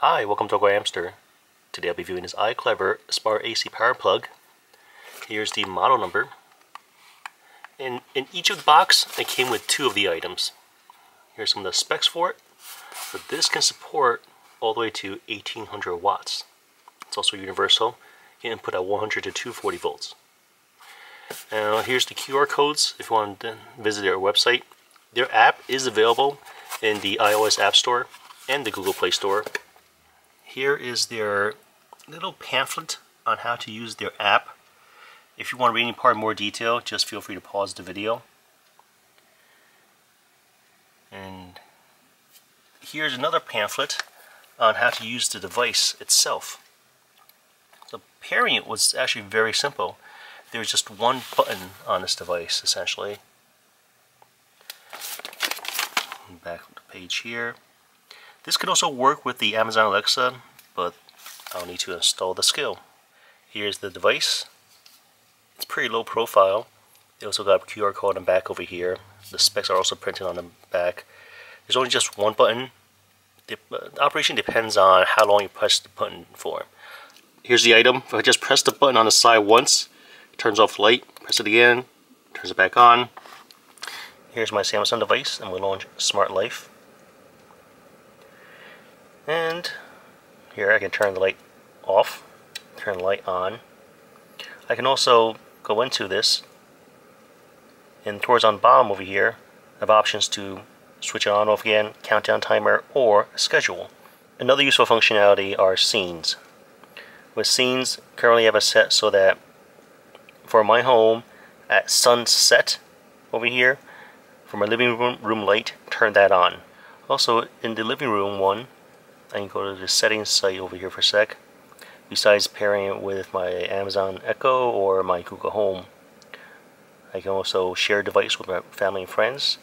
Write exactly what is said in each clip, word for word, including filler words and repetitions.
Hi, welcome to Awkward Hamster. Today I'll be viewing this iClever Smart A C Power Plug. Here's the model number. And in each of the box, it came with two of the items. Here's some of the specs for it. But this can support all the way to eighteen hundred watts. It's also universal. You can put at one hundred to two hundred forty volts. Now here's the Q R codes if you want to visit their website. Their app is available in the iOS App Store and the Google Play Store. Here is their little pamphlet on how to use their app. If you want to read any part in more detail, just feel free to pause the video. And here's another pamphlet on how to use the device itself. The pairing it was actually very simple. There's just one button on this device, essentially. Back up the page here. This could also work with the Amazon Alexa, but I'll need to install the skill. Here's the device. It's pretty low profile. They also got a Q R code on the back over here. The specs are also printed on the back. There's only just one button. The operation depends on how long you press the button for. Here's the item. If I just press the button on the side once, it turns off the light. Press it again, turns it back on. Here's my Samsung device, and we'll launch Smart Life. And here I can turn the light off, turn the light on. I can also go into this, and towards on the bottom over here, I have options to switch it on and off again, countdown timer, or schedule. Another useful functionality are scenes. With scenes, currently I have it set so that for my home, at sunset over here, for my living room, room light, turn that on. Also, in the living room one, I can go to the settings site over here for a sec. Besides pairing it with my Amazon Echo or my Google Home, I can also share a device with my family and friends,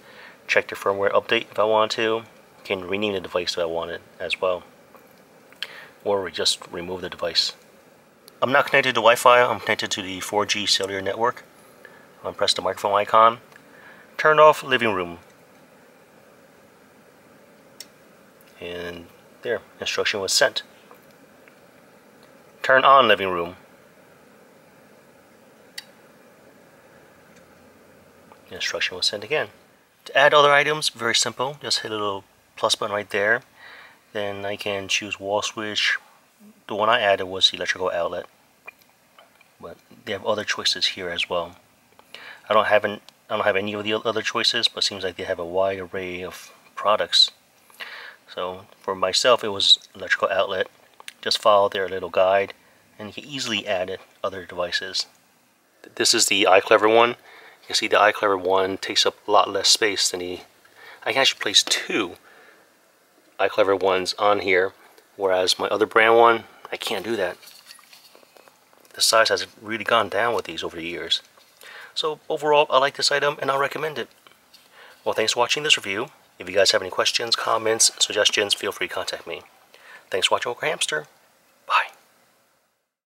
check the firmware update if I want to, can rename the device if I want it as well, or just remove the device. I'm not connected to Wi-Fi, I'm connected to the four G cellular network. I'm going to press the microphone icon, turn off living room, and there, instruction was sent. Turn on living room. The instruction was sent again. To add other items, very simple. Just hit a little plus button right there. Then I can choose wall switch. The one I added was the electrical outlet. But they have other choices here as well. I don't have an, I don't have any of the other choices, but it seems like they have a wide array of products. So for myself, it was electrical outlet. Just follow their little guide, and you can easily add other devices. This is the iClever one. You can see the iClever one takes up a lot less space than the... I can actually place two iClever ones on here, whereas my other brand one, I can't do that. The size has really gone down with these over the years. So overall, I like this item, and I'll recommend it. Well, thanks for watching this review. If you guys have any questions, comments, suggestions, feel free to contact me. Thanks for watching Awkward Hamster.